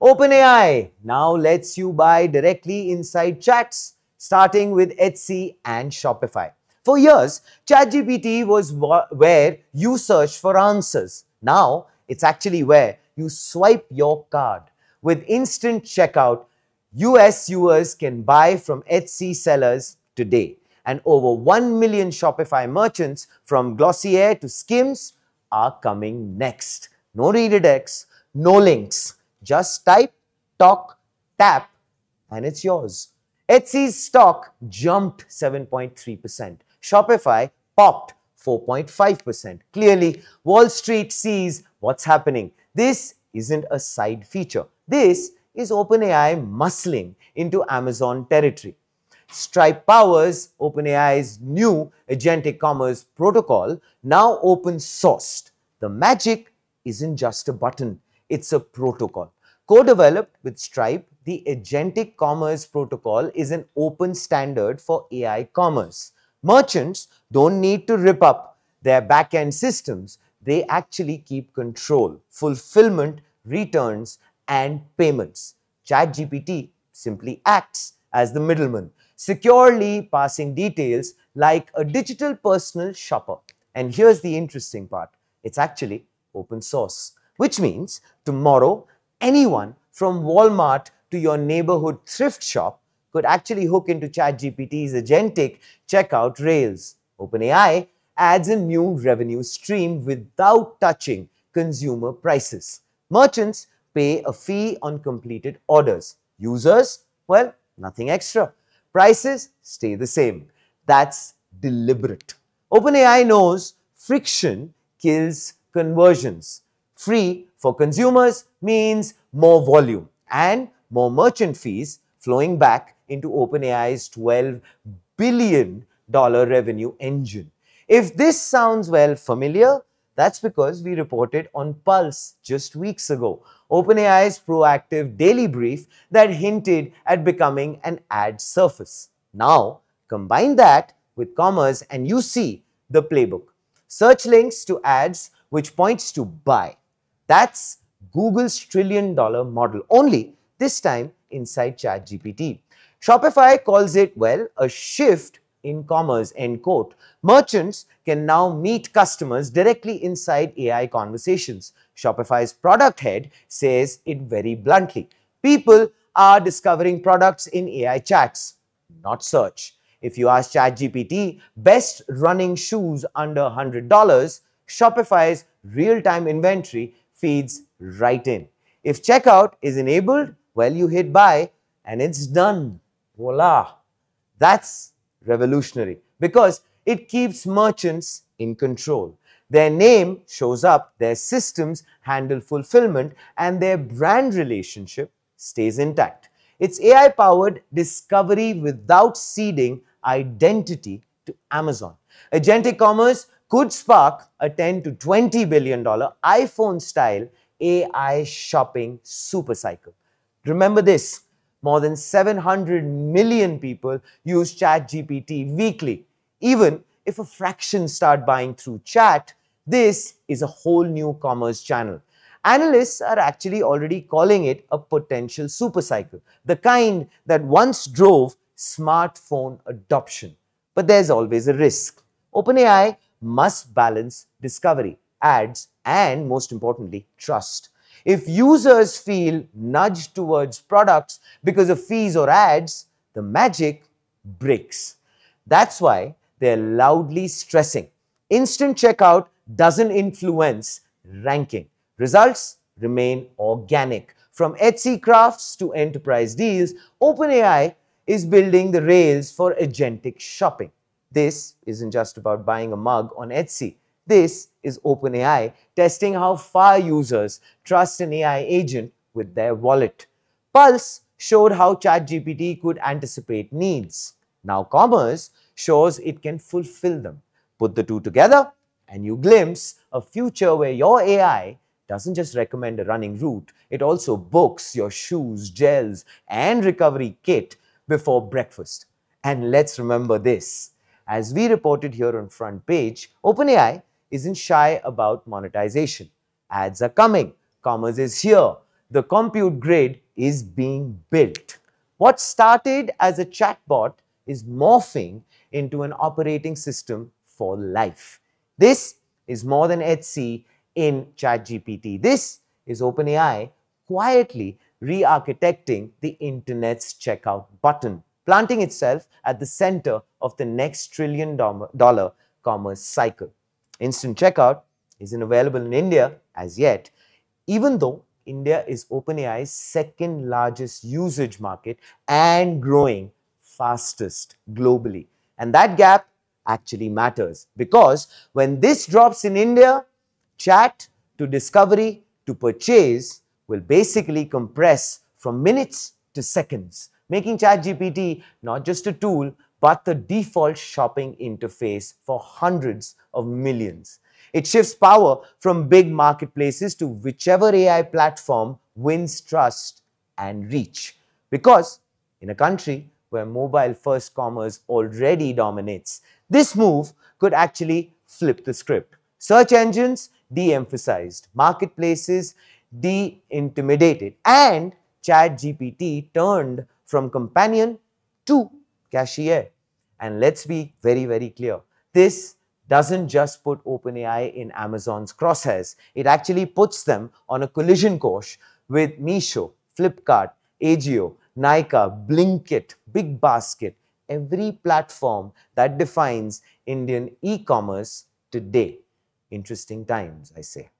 OpenAI now lets you buy directly inside chats, starting with Etsy and Shopify. For years, ChatGPT was where you search for answers. Now, it's actually where you swipe your card. With Instant Checkout, US viewers can buy from Etsy sellers today. And over 1 million Shopify merchants, from Glossier to Skims, are coming next. No redirects, no links. Just type, talk, tap, and it's yours. Etsy's stock jumped 7.3%. Shopify popped 4.5%. Clearly, Wall Street sees what's happening. This isn't a side feature. This is OpenAI muscling into Amazon territory. Stripe powers OpenAI's new Agentic Commerce Protocol, now open-sourced. The magic isn't just a button. It's a protocol. Co-developed with Stripe, the Agentic Commerce Protocol is an open standard for AI commerce. Merchants don't need to rip up their back-end systems. They actually keep control, fulfillment, returns, and payments. ChatGPT simply acts as the middleman, securely passing details like a digital personal shopper. And here's the interesting part. It's actually open source. Which means tomorrow, anyone from Walmart to your neighborhood thrift shop could actually hook into ChatGPT's Agentic Checkout rails. OpenAI adds a new revenue stream without touching consumer prices. Merchants pay a fee on completed orders. Users, well, nothing extra. Prices stay the same. That's deliberate. OpenAI knows friction kills conversions. Free for consumers means more volume and more merchant fees flowing back into OpenAI's $12 billion revenue engine. If this sounds well familiar, that's because we reported on Pulse just weeks ago, OpenAI's proactive daily brief that hinted at becoming an ad surface. Now, combine that with commerce and you see the playbook. Search links to ads, which points to buy. That's Google's trillion-dollar model, only this time inside ChatGPT. Shopify calls it, well, a shift in commerce, end quote. Merchants can now meet customers directly inside AI conversations. Shopify's product head says it very bluntly. People are discovering products in AI chats, not search. If you ask ChatGPT, best running shoes under $100, Shopify's real-time inventory feeds right in. If checkout is enabled, well, you hit buy and it's done. Voila! That's revolutionary because it keeps merchants in control. Their name shows up, their systems handle fulfillment, and their brand relationship stays intact. It's AI-powered discovery without ceding identity to Amazon. Agentic commerce could spark a $10 to $20 billion iPhone-style AI shopping supercycle. Remember this, more than 700 million people use ChatGPT weekly. Even if a fraction start buying through chat, this is a whole new commerce channel. Analysts are actually already calling it a potential supercycle, the kind that once drove smartphone adoption. But there's always a risk. OpenAI must balance discovery, ads, and most importantly, trust. If users feel nudged towards products because of fees or ads, the magic breaks. That's why they're loudly stressing. Instant checkout doesn't influence ranking. Results remain organic. From Etsy crafts to enterprise deals, OpenAI is building the rails for agentic shopping. This isn't just about buying a mug on Etsy. This is OpenAI testing how far users trust an AI agent with their wallet. Pulse showed how ChatGPT could anticipate needs. Now commerce shows it can fulfill them. Put the two together and you glimpse a future where your AI doesn't just recommend a running route. It also books your shoes, gels, and recovery kit before breakfast. And let's remember this. As we reported here on Front Page, OpenAI isn't shy about monetization. Ads are coming. Commerce is here. The compute grid is being built. What started as a chatbot is morphing into an operating system for life. This is more than Etsy in ChatGPT. This is OpenAI quietly re-architecting the internet's checkout button, planting itself at the center of the next trillion-dollar commerce cycle. Instant checkout isn't available in India as yet, even though India is OpenAI's second largest usage market and growing fastest globally. And that gap actually matters, because when this drops in India, chat to discovery to purchase will basically compress from minutes to seconds, making ChatGPT not just a tool, but the default shopping interface for hundreds of millions. It shifts power from big marketplaces to whichever AI platform wins trust and reach. Because in a country where mobile-first commerce already dominates, this move could actually flip the script. Search engines de-emphasized, marketplaces de-intimidated, and ChatGPT turned from companion to cashier. And let's be very, very clear. This doesn't just put OpenAI in Amazon's crosshairs. It actually puts them on a collision course with Meesho, Flipkart, Ajio, Nykaa, Blinkit, Big Basket, every platform that defines Indian e-commerce today. Interesting times, I say.